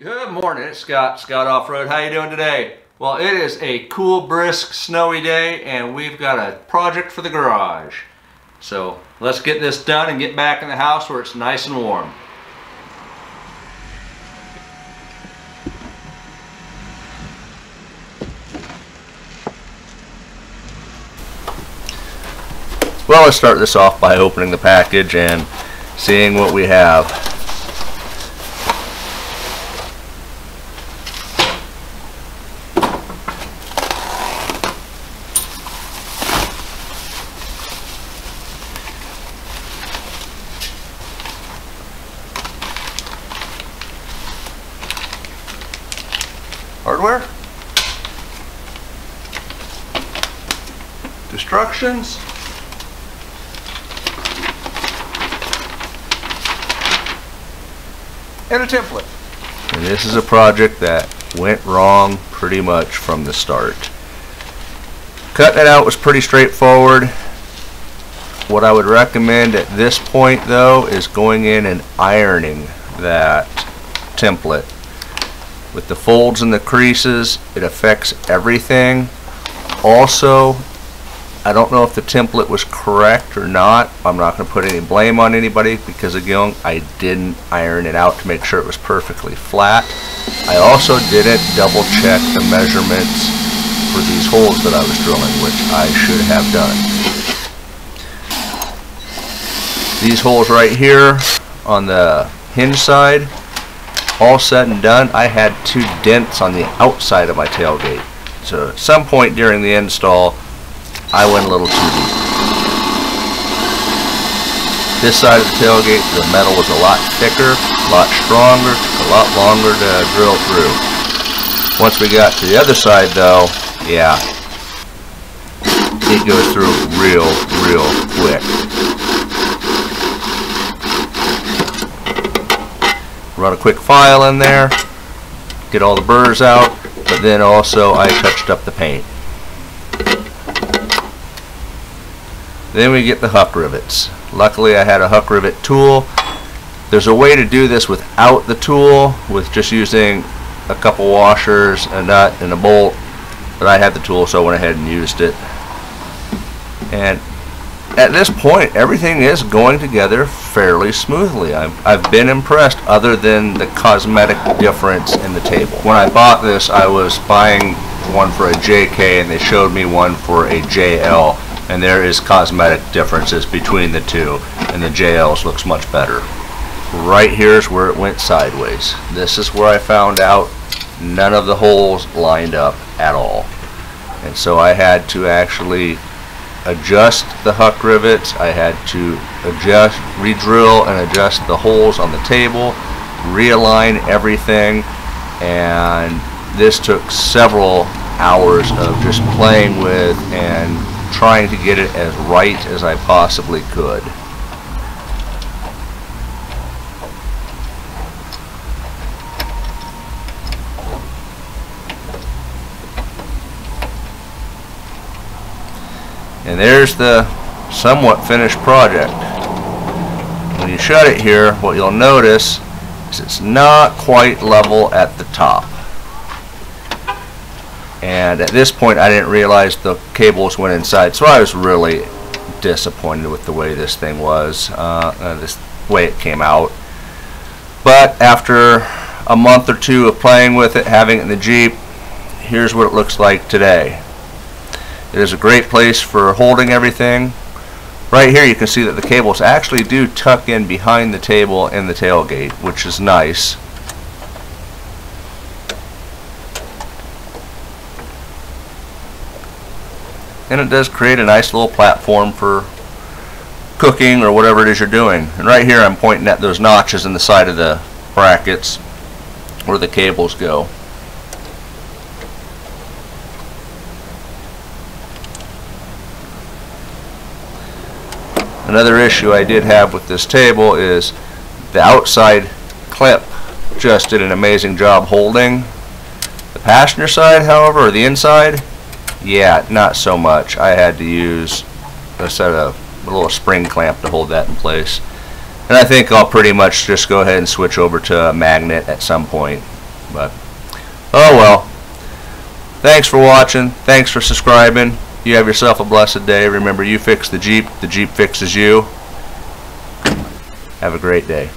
Good morning, it's Scott Offroad. How you doing today? Well, it is a cool, brisk, snowy day and we've got a project for the garage. So let's get this done and get back in the house where it's nice and warm. Well, let's start this off by opening the package and seeing what we have. Hardware, destructions, and a template. And this is a project that went wrong pretty much from the start. Cutting it out was pretty straightforward. What I would recommend at this point though is going in and ironing that template. With the folds and the creases, it affects everything. Also, I don't know if the template was correct or not. I'm not going to put any blame on anybody because, again, I didn't iron it out to make sure it was perfectly flat. I also didn't double check the measurements for these holes that I was drilling, which I should have done. These holes right here on the hinge side, all said and done, I had two dents on the outside of my tailgate. So at some point during the install, I went a little too deep. This side of the tailgate, the metal was a lot thicker, a lot stronger, took a lot longer to drill through. Once we got to the other side though, yeah, it goes through real quick. Run a quick file in there, get all the burrs out, but then also I touched up the paint. Then we get the huck rivets. Luckily I had a huck rivet tool. There's a way to do this without the tool, with just using a couple washers, a nut, and a bolt, but I had the tool so I went ahead and used it. And at this point, everything is going together fairly smoothly. I've been impressed, other than the cosmetic difference in the table. When I bought this, I was buying one for a JK, and they showed me one for a JL, and there is cosmetic differences between the two, and the JL's looks much better. Right here's where it went sideways. This is where I found out none of the holes lined up at all, and so I had to actually adjust the huck rivets. I had to adjust, redrill, and adjust the holes on the table, realign everything, and this took several hours of just playing with and trying to get it as right as I possibly could. And there's the somewhat finished project. When you shut it here, what you'll notice is it's not quite level at the top. And at this point, I didn't realize the cables went inside, so I was really disappointed with the way this thing was, this way it came out. But after a month or two of playing with it, having it in the Jeep, here's what it looks like today. It is a great place for holding everything. Right here you can see that the cables actually do tuck in behind the table and the tailgate, which is nice. And it does create a nice little platform for cooking or whatever it is you're doing. And right here I'm pointing at those notches in the side of the brackets where the cables go. Another issue I did have with this table is the outside clip just did an amazing job holding. The passenger side, however, or the inside, yeah, not so much. I had to use a set of a little spring clamp to hold that in place. And I think I'll pretty much just go ahead and switch over to a magnet at some point. But oh well. Thanks for watching. Thanks for subscribing. You have yourself a blessed day. Remember, you fix the Jeep fixes you. Have a great day.